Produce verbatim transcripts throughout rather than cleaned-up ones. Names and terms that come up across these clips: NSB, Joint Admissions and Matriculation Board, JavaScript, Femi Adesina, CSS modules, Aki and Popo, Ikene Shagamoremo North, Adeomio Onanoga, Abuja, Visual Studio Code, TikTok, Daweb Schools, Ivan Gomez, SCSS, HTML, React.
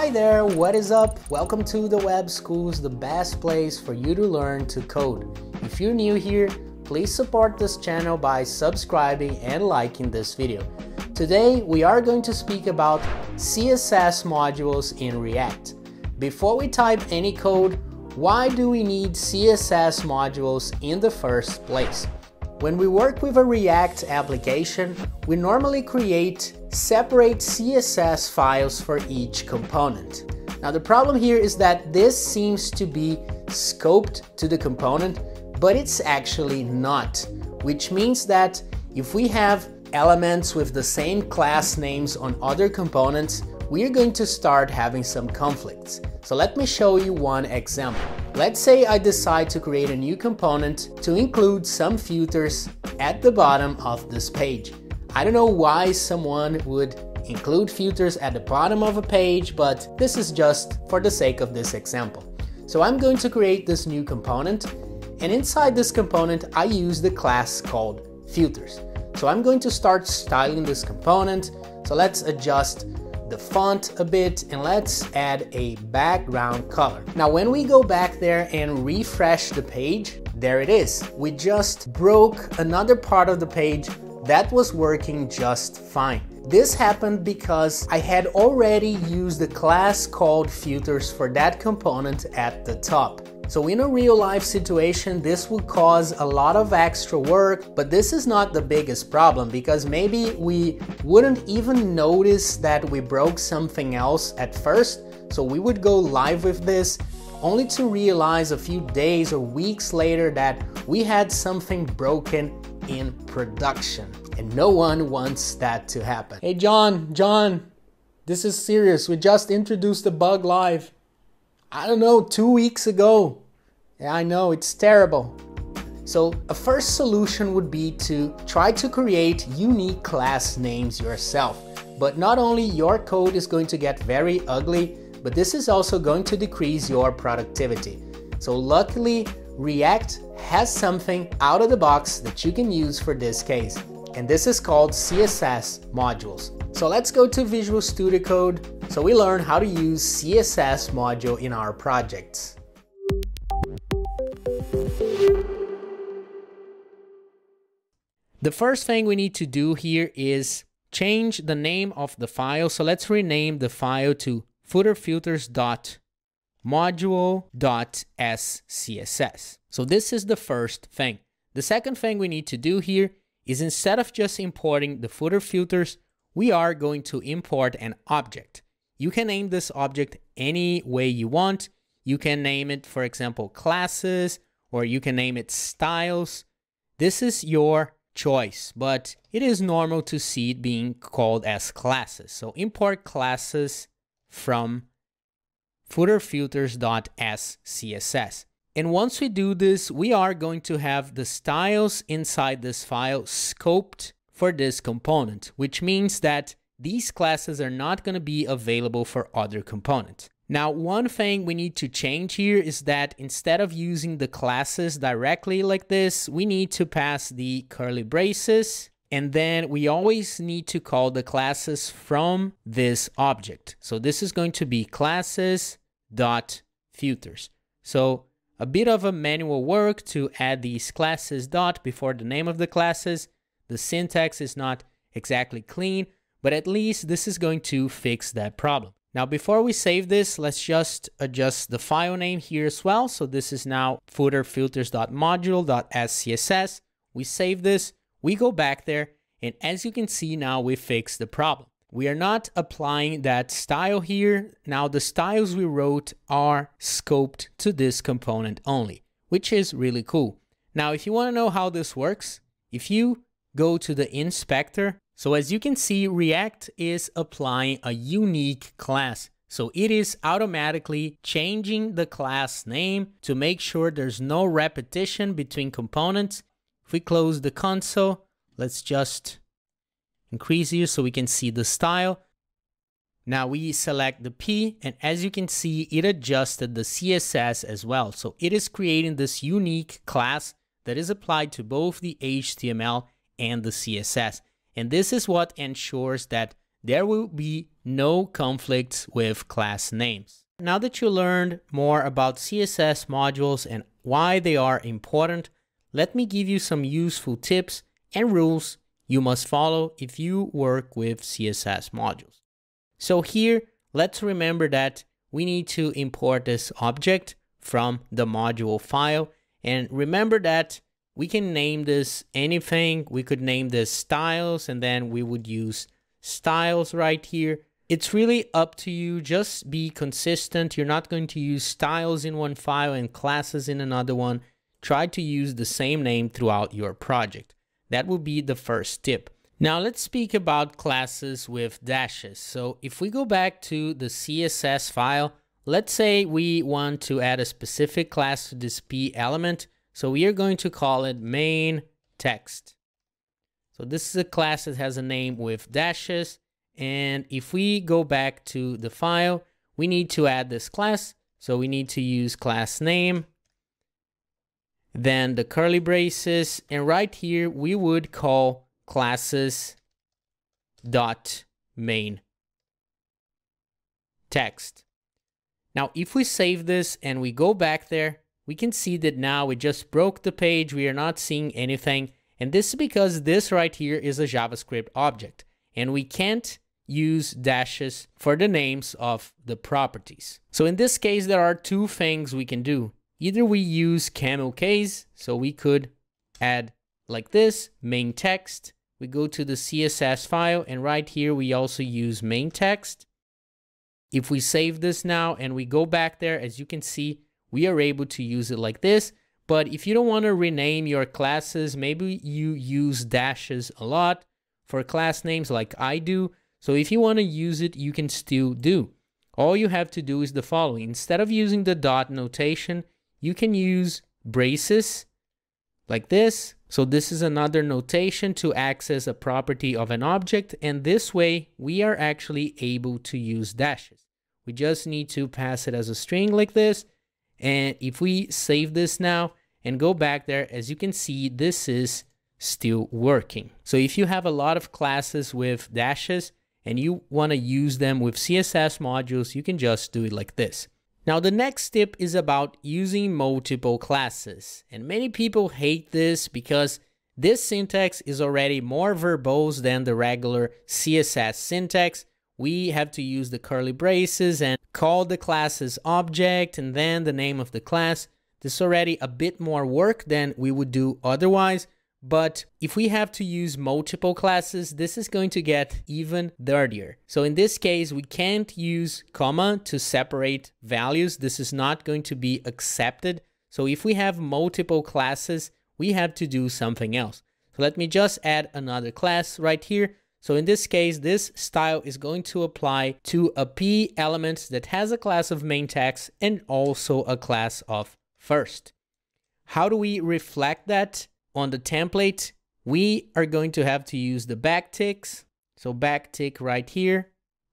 Hi there, what is up? Welcome to Daweb Schools, the best place for you to learn to code. If you're new here, please support this channel by subscribing and liking this video. Today, we are going to speak about C S S modules in React. Before we type any code, why do we need C S S modules in the first place? When we work with a React application, we normally create separate C S S files for each component. Now the problem here is that this seems to be scoped to the component, but it's actually not, which means that if we have elements with the same class names on other components, we're going to start having some conflicts. So let me show you one example. Let's say I decide to create a new component to include some filters at the bottom of this page. I don't know why someone would include filters at the bottom of a page, but this is just for the sake of this example. So I'm going to create this new component, and inside this component I use the class called filters. So I'm going to start styling this component. So let's adjust the font a bit and let's add a background color. Now when we go back there and refresh the page, there it is. We just broke another part of the page that was working just fine. This happened because I had already used the class called filters for that component at the top. So in a real life situation, this would cause a lot of extra work, but this is not the biggest problem because maybe we wouldn't even notice that we broke something else at first. So we would go live with this only to realize a few days or weeks later that we had something broken in production, and no one wants that to happen. Hey, John, John, this is serious. We just introduced a bug live. I don't know, two weeks ago. Yeah, I know, it's terrible. So a first solution would be to try to create unique class names yourself. But not only your code is going to get very ugly, but this is also going to decrease your productivity. So luckily, React has something out of the box that you can use for this case. And this is called C S S modules. So let's go to Visual Studio Code, so we learn how to use C S S module in our projects. The first thing we need to do here is change the name of the file. So let's rename the file to footer filters dot module dot s c s s. So this is the first thing. The second thing we need to do here is instead of just importing the footer filters, we are going to import an object. You can name this object any way you want. You can name it, for example, classes, or you can name it styles. This is your choice, but it is normal to see it being called as classes. So import classes from footer filters dot s c s s. And once we do this, we are going to have the styles inside this file scoped for this component, which means that these classes are not going to be available for other components. Now, one thing we need to change here is that instead of using the classes directly like this, we need to pass the curly braces, and then we always need to call the classes from this object. So this is going to be classes.filters. So a bit of a manual work to add these classes dot before the name of the classes. The syntax is not exactly clean, but at least this is going to fix that problem. Now, before we save this, let's just adjust the file name here as well. So this is now footer filters dot module dot s c s s. We save this, we go back there, and as you can see now, we fix the problem. We are not applying that style here. Now the styles we wrote are scoped to this component only, which is really cool. Now, if you want to know how this works, if you go to the inspector, so as you can see, React is applying a unique class. So it is automatically changing the class name to make sure there's no repetition between components. If we close the console, let's just increase here so we can see the style. Now we select the P, and as you can see, it adjusted the C S S as well. So it is creating this unique class that is applied to both the H T M L and the C S S. And this is what ensures that there will be no conflicts with class names. Now that you learned more about C S S modules and why they are important, let me give you some useful tips and rules you must follow if you work with C S S modules. So here, let's remember that we need to import this object from the module file. And remember that we can name this anything. We could name this styles, and then we would use styles right here. It's really up to you. Just be consistent. You're not going to use styles in one file and classes in another one. Try to use the same name throughout your project. That will be the first tip. Now let's speak about classes with dashes. So if we go back to the C S S file, let's say we want to add a specific class to this P element. So we are going to call it main text. So this is a class that has a name with dashes. And if we go back to the file, we need to add this class. So we need to use class name, then the curly braces. And right here, we would call classes dot main text. Now, if we save this and we go back there, we can see that now it just broke the page. We are not seeing anything. And this is because this right here is a JavaScript object, and we can't use dashes for the names of the properties. So in this case, there are two things we can do. Either we use camel case, so we could add like this, main text. We go to the C S S file, and right here we also use main text. If we save this now and we go back there, as you can see, we are able to use it like this. But if you don't want to rename your classes, maybe you use dashes a lot for class names like I do. So if you want to use it, you can still do. All you have to do is the following. Instead of using the dot notation, you can use braces like this. So this is another notation to access a property of an object. And this way we are actually able to use dashes. We just need to pass it as a string like this. And if we save this now and go back there, as you can see, this is still working. So if you have a lot of classes with dashes and you want to use them with C S S modules, you can just do it like this. Now, the next tip is about using multiple classes. And many people hate this because this syntax is already more verbose than the regular C S S syntax. We have to use the curly braces and call the class's object and then the name of the class. This is already a bit more work than we would do otherwise. But if we have to use multiple classes, this is going to get even dirtier. So in this case, we can't use comma to separate values. This is not going to be accepted. So if we have multiple classes, we have to do something else. So let me just add another class right here. So in this case, this style is going to apply to a P element that has a class of main text and also a class of first. How do we reflect that on the template? We are going to have to use the backticks. So backtick right here,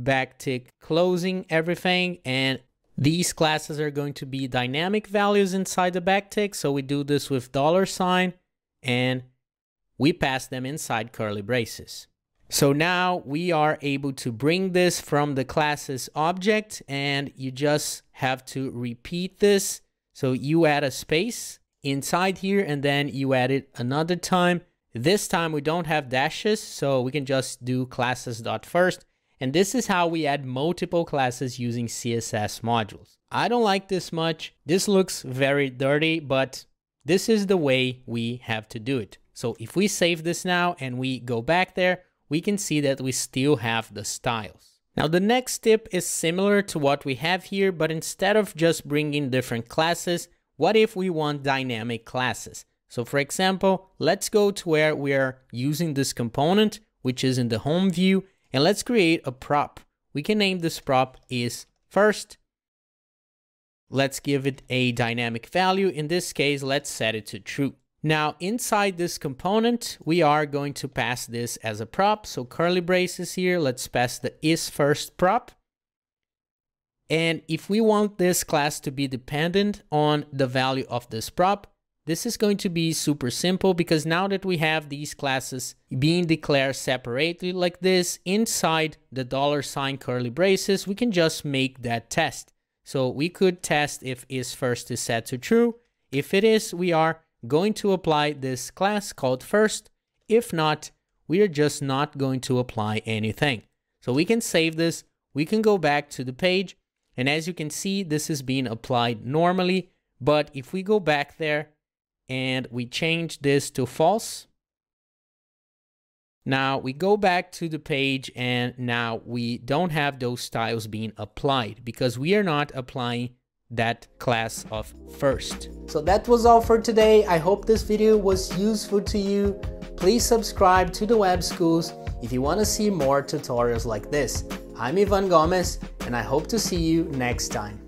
backtick closing everything. And these classes are going to be dynamic values inside the backtick. So we do this with dollar sign and we pass them inside curly braces. So now we are able to bring this from the class's object, and you just have to repeat this. So you add a space inside here and then you add it another time. This time we don't have dashes, so we can just do classes.first. And this is how we add multiple classes using C S S modules. I don't like this much. This looks very dirty, but this is the way we have to do it. So if we save this now and we go back there, we can see that we still have the styles. Now the next tip is similar to what we have here, but instead of just bringing different classes, what if we want dynamic classes? So for example, let's go to where we are using this component, which is in the home view, and let's create a prop. We can name this prop is first. Let's give it a dynamic value. In this case, let's set it to true. Now inside this component, we are going to pass this as a prop. So curly braces here, let's pass the is first prop. And if we want this class to be dependent on the value of this prop, This is going to be super simple because now that we have these classes being declared separately like this inside the dollar sign curly braces, we can just make that test. So we could test if isFirst is set to true. If it is, we are going to apply this class called first. If not, we are just not going to apply anything. So we can save this. We can go back to the page. And as you can see, this is being applied normally. But if we go back there, and we change this to false. Now we go back to the page and now we don't have those styles being applied because we are not applying that class of first. So that was all for today. I hope this video was useful to you. Please subscribe to Daweb Schools if you want to see more tutorials like this. I'm Ivan Gomez and I hope to see you next time.